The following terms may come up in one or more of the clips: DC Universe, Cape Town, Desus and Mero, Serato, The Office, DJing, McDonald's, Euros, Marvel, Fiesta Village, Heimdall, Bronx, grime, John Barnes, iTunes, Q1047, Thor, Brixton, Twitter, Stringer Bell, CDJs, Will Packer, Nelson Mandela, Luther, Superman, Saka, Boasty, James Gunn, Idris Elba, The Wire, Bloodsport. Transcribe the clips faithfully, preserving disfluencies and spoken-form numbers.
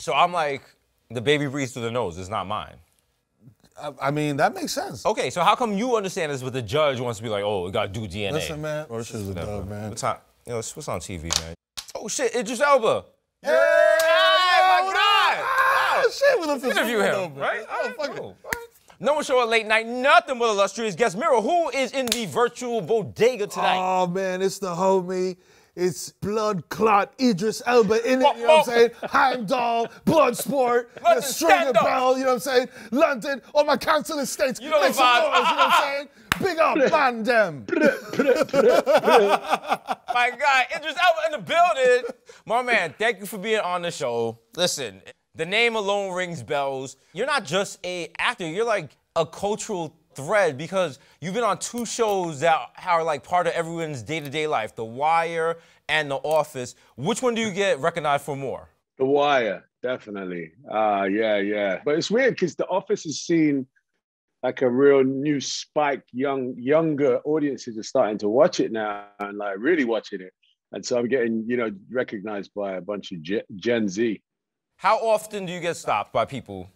So I'm like, the baby breathes through the nose. It's not mine. I, I mean, that makes sense. Okay, so how come you understand this, but the judge wants to be like, oh, we got to do D N A? Listen, man. Oh, this is a dub, man. What's on, you know, what's on T V, man? Oh, shit, Idris Elba. Yeah! Oh, my God! Ah, shit, we looked at interview him, over, right? Oh, fuck it. All right. No one show at late night, nothing but illustrious guest Mero, who is in the virtual bodega tonight. Oh, man, it's the homie. It's blood clot Idris Elba in it, oh, you know oh. what I'm saying? Heimdall, Bloodsport, the Stringer Bell, you know what I'm saying? London, all my consulate states, you know, Euros, ah, you know what I'm saying? Big up, man, them. My God, Idris Elba in the building. My man, thank you for being on the show. Listen, the name alone rings bells. You're not just an actor, you're like a cultural thread, because you've been on two shows that are like part of everyone's day-to-day life, The Wire and The Office. Which one do you get recognized for more? The Wire, definitely. Ah, uh, yeah, yeah. But it's weird because The Office has seen like a real new spike. Young, younger audiences are starting to watch it now and like really watching it. And so I'm getting, you know, recognized by a bunch of Gen, Gen Z. How often do you get stopped by people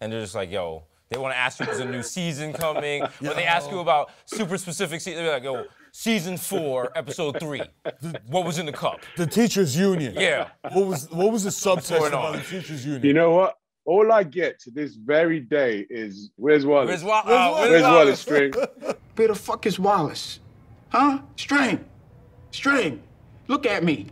and they're just like, yo, they want to ask you if there's a new season coming, or they ask you about super specific season. They're like, oh, season four, episode three. The, what was in the cup? The teachers' union. Yeah. What was what was the subsection about the teachers' union? You know what? All I get to this very day is, where's Wallace? Where's, Wa where's, Wallace? where's Wallace, String? Where the fuck is Wallace? Huh? String. String. Look at me.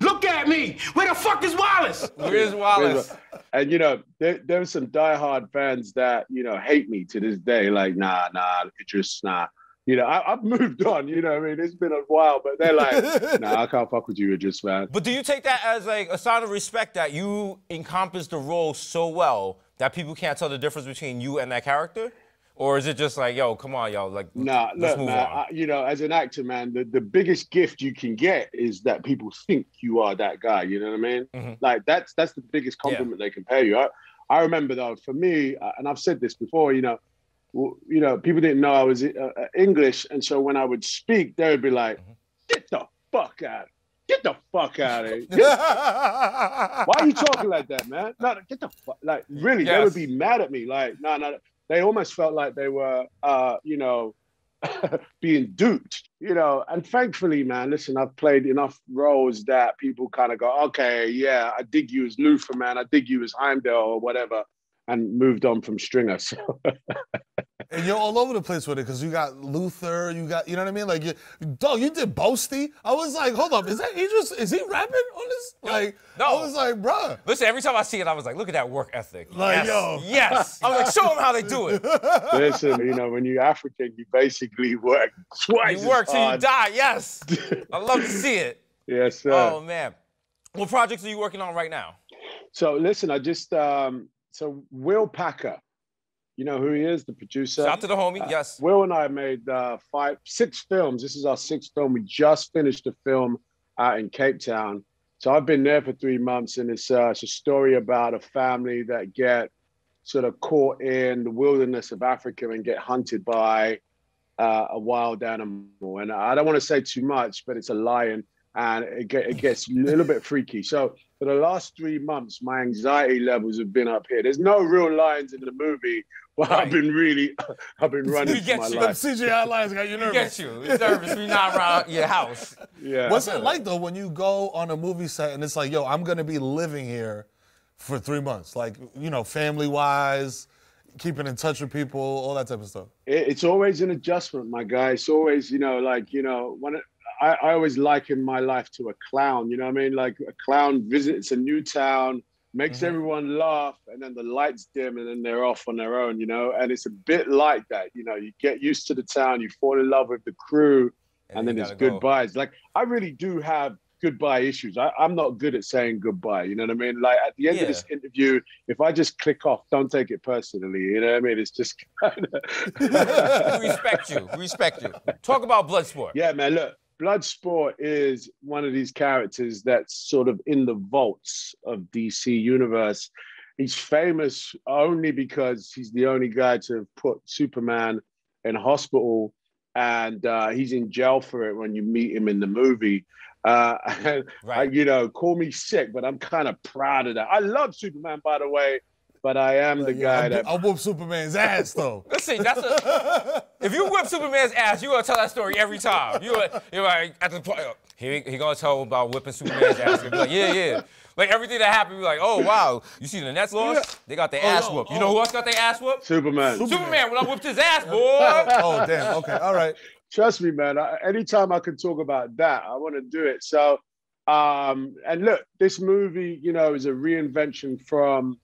Look at me! Where the fuck is Wallace? Where's Wallace? And you know, there, there are some diehard fans that, you know, hate me to this day. Like, nah, nah, Idris, nah. You know, I, I've moved on, you know what I mean? It's been a while, but they're like, nah, I can't fuck with you, Idris, man. But do you take that as like a sign of respect that you encompass the role so well that people can't tell the difference between you and that character? Or is it just like, yo, come on, y'all, like, nah, let's look, move man, on? I, you know, as an actor, man, the, the biggest gift you can get is that people think you are that guy, you know what I mean? Mm-hmm. Like, that's that's the biggest compliment yeah. they can pay you. I, I remember, though, for me, and I've said this before, you know, you know, people didn't know I was uh, English, and so when I would speak, they would be like, mm-hmm. get the fuck out of Get the fuck out of here. Why are you talking like that, man? No, get the fuck, like, really, yes. they would be mad at me, like, no, no, no. They almost felt like they were, uh, you know, being duped, you know. And thankfully, man, listen, I've played enough roles that people kind of go, okay, yeah, I dig you as Luther, man. I dig you as Heimdall or whatever, and moved on from Stringer. So. And you're all over the place with it because you got Luther, you got, you know what I mean? Like, you, dog, you did Boasty. I was like, hold up, is that Idris? Is he rapping on this? Like, no. I was like, bruh. Listen, every time I see it, I was like, look at that work ethic. Like, yes, yo. Yes. I was like, show them how they do it. Listen, you know, when you're African, you basically work twice. You work till you die, yes. I love to see it. Yes, sir. Oh, man. What projects are you working on right now? So, listen, I just, um, so Will Packer. You know who he is, the producer. Shout out to the homie, uh, yes. Will and I made uh, five, six films. This is our sixth film. We just finished a film out in Cape Town. So I've been there for three months, and it's, uh, it's a story about a family that get sort of caught in the wilderness of Africa and get hunted by uh, a wild animal. And I don't want to say too much, but it's a lion, and it, get, it gets a little bit freaky. So for the last three months, my anxiety levels have been up here. There's no real lions in the movie. Well, right. I've been really, I've been running we get for my you. life. Them C G I lines got you nervous. We get you. It's nervous. We're not around your house. Yeah. What's it like, though, when you go on a movie set and it's like, yo, I'm going to be living here for three months? Like, you know, family-wise, keeping in touch with people, all that type of stuff. It, it's always an adjustment, my guy. It's always, you know, like, you know, when it, I, I always liken my life to a clown, you know what I mean? Like, a clown visits a new town, makes mm-hmm. everyone laugh, and then the lights dim, and then they're off on their own, you know? And it's a bit like that, you know? You get used to the town, you fall in love with the crew, and, and then it's go. goodbyes. Like, I really do have goodbye issues. I, I'm not good at saying goodbye, you know what I mean? Like, at the end yeah. of this interview, if I just click off, don't take it personally, you know what I mean? It's just kind of... We respect you, we respect you. Talk about Bloodsport. Yeah, man, look. Bloodsport is one of these characters that's sort of in the vaults of D C Universe. He's famous only because he's the only guy to have put Superman in hospital, and uh, he's in jail for it when you meet him in the movie. Uh, right. I, you know, call me sick, but I'm kind of proud of that. I love Superman, by the way, but I am the yeah, guy I, that... I whoop Superman's ass, though. Listen, that's a... If you whip Superman's ass, you're going to tell that story every time. You're, you're like, at the point, he, he going to tell about whipping Superman's ass. He'll be like, yeah, yeah. Like, everything that happened, we're like, oh, wow. You see the Nets loss? Yeah. They got their oh, ass whooped. Oh. You know who else got their ass whooped? Superman. Superman, Superman when I whipped his ass, boy. Oh, damn. Okay, all right. Trust me, man. I, anytime I can talk about that, I want to do it. So, um, and look, this movie, you know, is a reinvention from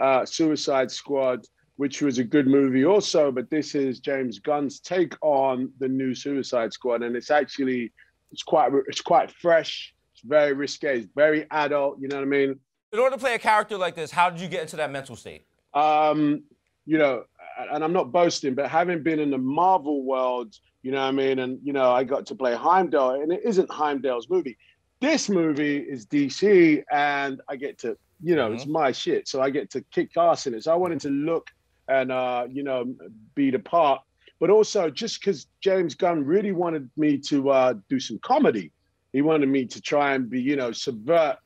uh, Suicide Squad, which was a good movie also, but this is James Gunn's take on the new Suicide Squad. And it's actually, it's quite, it's quite fresh. Very risque, it's very adult, you know what I mean? In order to play a character like this, how did you get into that mental state? Um, you know, and I'm not boasting, but having been in the Marvel world, you know what I mean? And, you know, I got to play Heimdall, and it isn't Heimdall's movie. This movie is D C, and I get to, you know, mm-hmm. it's my shit, so I get to kick ass in it. So I wanted to look and, uh, you know, be the part. But also, just because James Gunn really wanted me to uh, do some comedy. He wanted me to try and be, you know, subvert,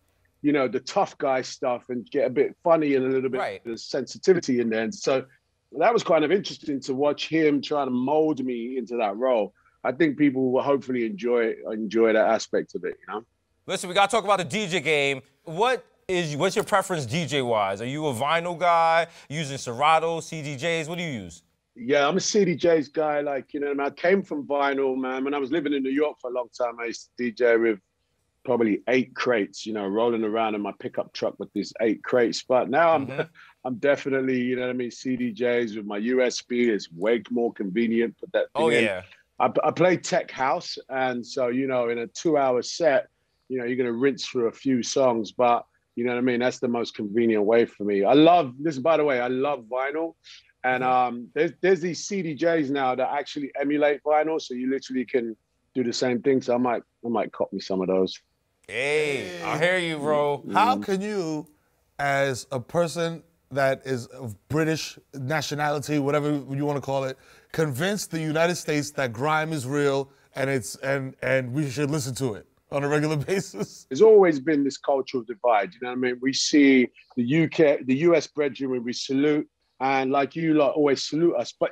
you know, the tough guy stuff and get a bit funny and a little bit right. of sensitivity in there. And so that was kind of interesting to watch him trying to mold me into that role. I think people will hopefully enjoy enjoy that aspect of it, you know? Listen, we got to talk about the D J game. What is what's your preference D J-wise? Are you a vinyl guy, using Serato, C D Js? What do you use? Yeah, I'm a C D Js guy, like, you know, and I came from vinyl, man. When I was living in New York for a long time, I used to D J with probably eight crates, you know, rolling around in my pickup truck with these eight crates. But now I'm mm-hmm. I'm definitely, you know what I mean, C D Js with my U S B. It's way more convenient. Put that thing oh, in. yeah. I, I play tech house. And so, you know, in a two-hour set, you know, you're going to rinse through a few songs. But, you know what I mean, that's the most convenient way for me. I love this, by the way, I love vinyl. And um, there's, there's these C D Js now that actually emulate vinyl, so you literally can do the same thing. So I might, I might cop me some of those. Hey, I hear you, bro. Mm. How can you, as a person that is of British nationality, whatever you want to call it, convince the United States that grime is real and it's and and we should listen to it on a regular basis? There's always been this cultural divide. You know what I mean? We see the U K, the U S brethren, we salute. And like you lot always salute us, but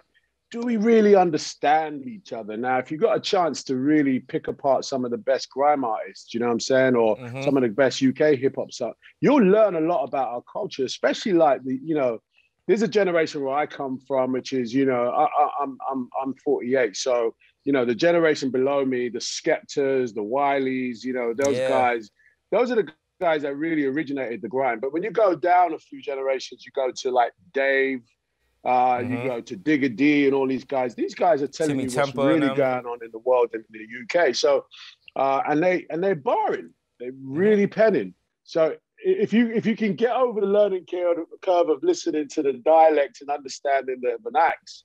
do we really understand each other? Now, if you got a chance to really pick apart some of the best grime artists, you know what I'm saying? Or mm-hmm. some of the best U K hip hop stuff, you'll learn a lot about our culture, especially like the, you know, there's a generation where I come from, which is, you know, I, I, I'm, I'm, I'm forty-eight. So, you know, the generation below me, the Skeptas, the Wileys, you know, those yeah. guys, those are the guys that really originated the grind. But when you go down a few generations, you go to like Dave, uh, mm-hmm. you go to Digga D and all these guys. These guys are telling you what's really going on in the world and in the U K. So, uh, and they and they're barring, they're really penning. So if you if you can get over the learning curve of listening to the dialect and understanding the vernacs,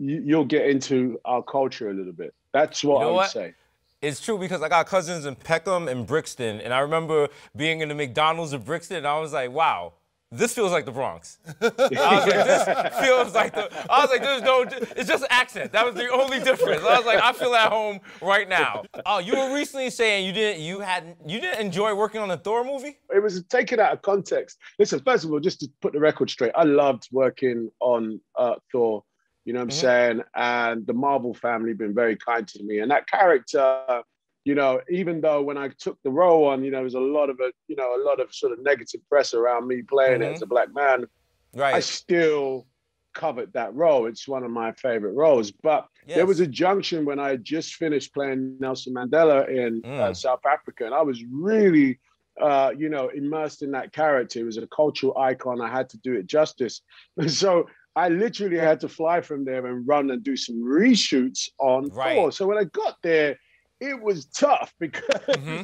you, you'll get into our culture a little bit. That's what you know I would what? say. It's true because I got cousins in Peckham and Brixton, and I remember being in the McDonald's of Brixton, and I was like, wow, this feels like the Bronx. I was like, this feels like the, I was like, there's no, it's just accent. That was the only difference. I was like, I feel at home right now. Oh, you were recently saying you didn't, you hadn't, you didn't enjoy working on the Thor movie? It was taken out of context. Listen, first of all, just to put the record straight, I loved working on uh, Thor. You know what I'm mm-hmm. saying? And the Marvel family been very kind to me. And that character, you know, even though when I took the role on, you know, there was a lot of, a, you know, a lot of sort of negative press around me playing mm-hmm. it as a black man, right. I still covered that role. It's one of my favorite roles. But yes. there was a junction when I had just finished playing Nelson Mandela in mm. uh, South Africa. And I was really, uh, you know, immersed in that character. It was a cultural icon. I had to do it justice. So I literally had to fly from there and run and do some reshoots on right. Thor. So when I got there, it was tough because mm-hmm.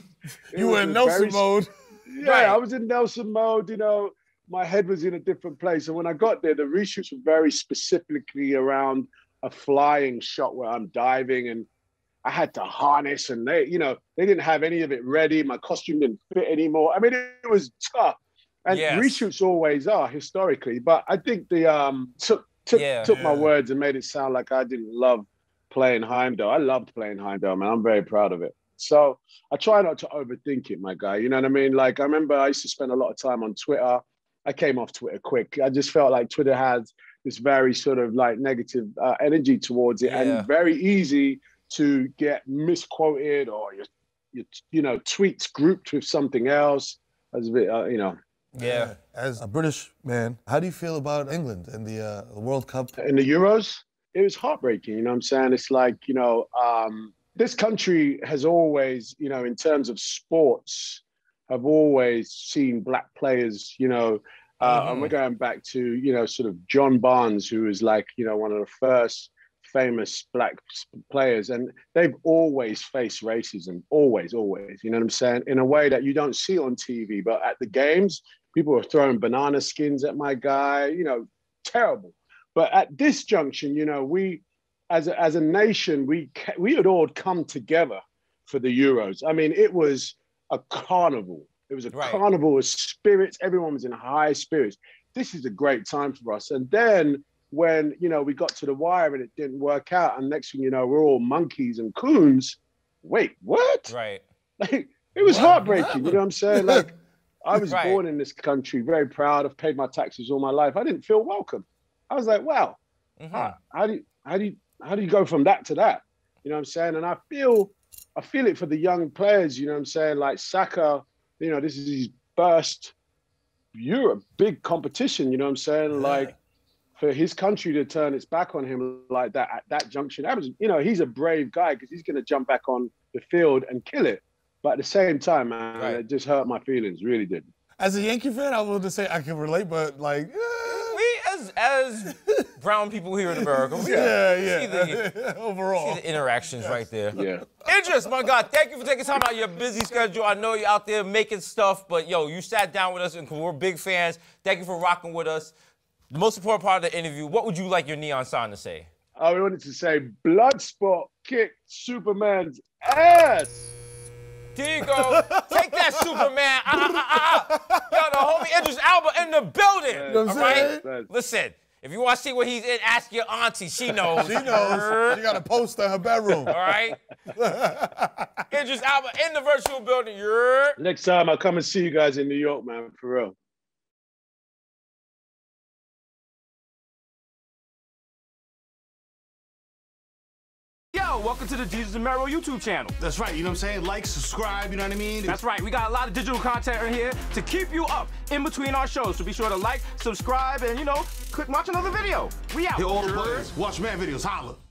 you were in Nelson very... mode. Yeah, right. I was in Nelson mode. You know, my head was in a different place. And when I got there, the reshoots were very specifically around a flying shot where I'm diving, and I had to harness. And they, you know, they didn't have any of it ready. My costume didn't fit anymore. I mean, it, it was tough. And yes. reshoots always are historically, but I think the um took took, yeah, took yeah. my words and made it sound like I didn't love playing Heimdall. I loved playing Heimdall, man. I'm very proud of it. So I try not to overthink it, my guy. You know what I mean? Like, I remember I used to spend a lot of time on Twitter. I came off Twitter quick. I just felt like Twitter had this very sort of like negative uh, energy towards it, yeah. and very easy to get misquoted or your, your, you know, tweets grouped with something else. As a bit, uh, you know. Yeah. As a British man, how do you feel about England and the, uh, the World Cup? And the Euros? It was heartbreaking, you know what I'm saying? It's like, you know, um, this country has always, you know, in terms of sports, have always seen black players, you know, uh, mm-hmm. and we're going back to, you know, sort of John Barnes, who was like, you know, one of the first famous black players, and they've always faced racism, always, always, you know what I'm saying? In a way that you don't see on T V, but at the games, people are throwing banana skins at my guy, you know, terrible. But at this junction, you know, we, as a, as a nation, we, we had all come together for the Euros. I mean, it was a carnival. It was a right. carnival of spirits. Everyone was in high spirits. This is a great time for us. And then when, you know, we got to The Wire and it didn't work out, and next thing you know, we're all monkeys and coons. Wait, what? Right. Like, it was wow. heartbreaking, you know what I'm saying? Like, I was right. born in this country, very proud. I've paid my taxes all my life. I didn't feel welcome. I was like, wow, mm-hmm. how, how, do you, how, do you, how do you go from that to that? You know what I'm saying? And I feel, I feel it for the young players, you know what I'm saying? Like Saka, you know, this is his first Europe, big competition, you know what I'm saying? Yeah. Like, for his country to turn its back on him like that at that junction, that was, you know, he's a brave guy because he's going to jump back on the field and kill it. But at the same time, man, right. it just hurt my feelings, really did. As a Yankee fan, I will just say I can relate, but like, eh. we as as brown people here in America, we yeah, yeah, see the, overall, see the interactions yes. right there. Yeah, Idris, my God, thank you for taking time out of your busy schedule. I know you're out there making stuff, but yo, you sat down with us, and we're big fans. Thank you for rocking with us. The most important part of the interview, what would you like your neon sign to say? I wanted to say, Bloodsport kicked Superman's ass. There you go. Take that, Superman. Ah, ah, ah, ah. Yo, the homie Idris Elba in the building. Man, all right? Man. Listen, if you want to see what he's in, ask your auntie. She knows. She knows. She got a poster in her bedroom. All right? Idris Elba in the virtual building. You're... Next time, I'll come and see you guys in New York, man, for real. Welcome to the Desus and Mero YouTube channel. That's right, you know what I'm saying? Like, subscribe, you know what I mean? That's right, we got a lot of digital content right here to keep you up in between our shows. So be sure to like, subscribe, and you know, click watch another video. We out. Hit all the buttons, watch mad videos, holla.